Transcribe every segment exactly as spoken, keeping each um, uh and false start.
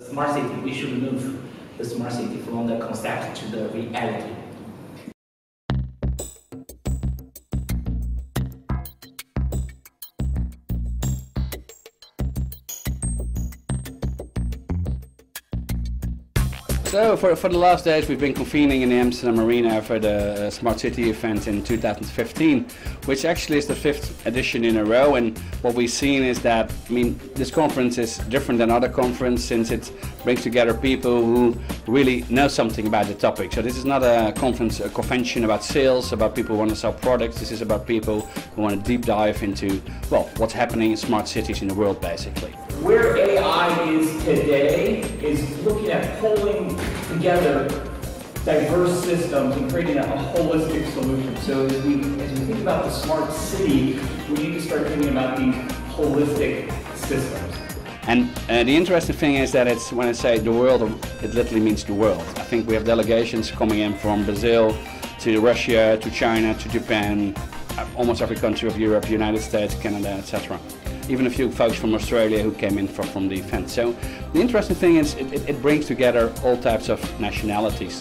The smart city, we should move the smart city from the concept to the reality. So for, for the last days we've been convening in the Amsterdam Arena for the uh, Smart City event in two thousand fifteen, which actually is the fifth edition in a row. And what we've seen is that, I mean, this conference is different than other conferences since it brings together people who really know something about the topic. So this is not a conference, a convention about sales, about people who want to sell products. This is about people who want to deep dive into, well, what's happening in smart cities in the world, basically. Where A I is today is looking at pulling together diverse systems and creating a holistic solution. So as we, as we think about the smart city, we need to start thinking about these holistic systems. And uh, the interesting thing is that it's, when I say the world, it literally means the world. I think we have delegations coming in from Brazil to Russia, to China, to Japan, almost every country of Europe, United States, Canada, et cetera. Even a few folks from Australia who came in from, from the event. So the interesting thing is it, it, it brings together all types of nationalities.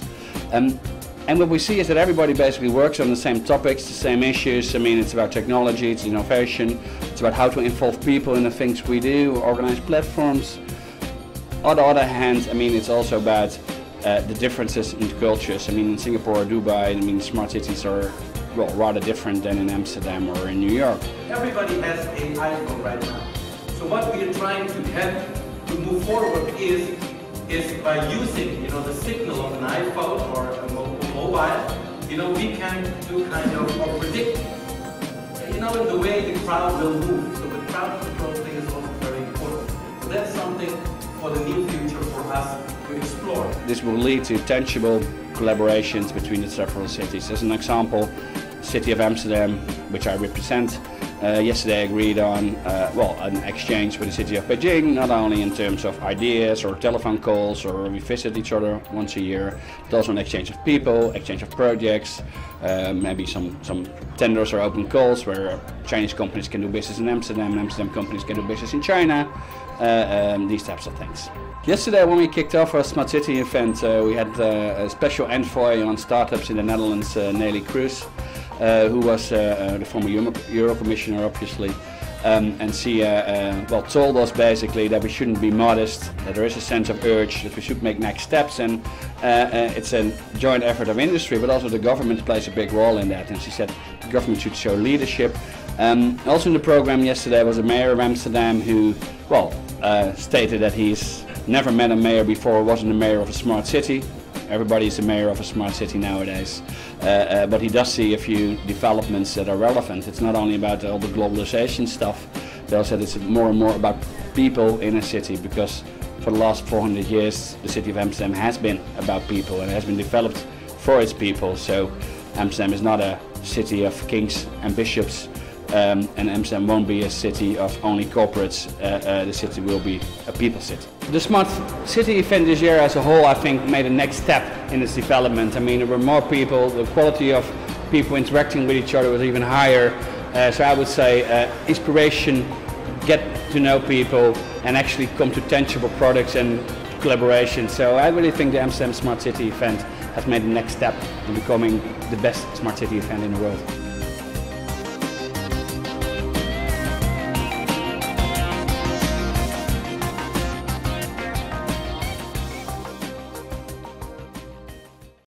Um, and what we see is that everybody basically works on the same topics, the same issues. I mean, it's about technology, it's innovation, it's about how to involve people in the things we do, organize platforms. On the other hand, I mean, it's also about uh, the differences in cultures. I mean, in Singapore or Dubai, I mean, smart cities are, well, rather different than in Amsterdam or in New York. Everybody has an iPhone right now. So what we are trying to help to move forward is, is by using, you know, the signal of an iPhone or a mobile, you know, we can do kind of, or predict, you know, in the way the crowd will move. So the crowd control thing is also very important. So that's something for the new future for us to explore. This will lead to tangible collaborations between the several cities. As an example, City of Amsterdam, which I represent, uh, yesterday agreed on uh, well, an exchange with the City of Beijing, not only in terms of ideas or telephone calls, or we visit each other once a year, but also an exchange of people, exchange of projects, uh, maybe some, some tenders or open calls where Chinese companies can do business in Amsterdam, Amsterdam companies can do business in China, uh, um, these types of things. Yesterday when we kicked off our Smart City event, uh, we had uh, a special envoy on startups in the Netherlands, uh, Neelie Kroes, Uh, who was uh, uh, the former Euro, Euro Commissioner, obviously, um, and she uh, uh, well, told us basically that we shouldn't be modest, that there is a sense of urge, that we should make next steps, and uh, uh, it's a joint effort of industry, but also the government plays a big role in that, and she said the government should show leadership. Um, also in the program yesterday was a mayor of Amsterdam who, well, uh, stated that he's never met a mayor before, wasn't a mayor of a smart city. Everybody's the mayor of a smart city nowadays, uh, uh, but he does see a few developments that are relevant. It's not only about all the globalization stuff, they also said it's more and more about people in a city, because for the last four hundred years the city of Amsterdam has been about people and has been developed for its people. So Amsterdam is not a city of kings and bishops, um, and Amsterdam won't be a city of only corporates, uh, uh, the city will be a people city. The Smart City event this year as a whole, I think, made a next step in its development. I mean, there were more people, the quality of people interacting with each other was even higher. Uh, so I would say uh, inspiration, get to know people and actually come to tangible products and collaboration. So I really think the Amsterdam Smart City event has made the next step in becoming the best Smart City event in the world.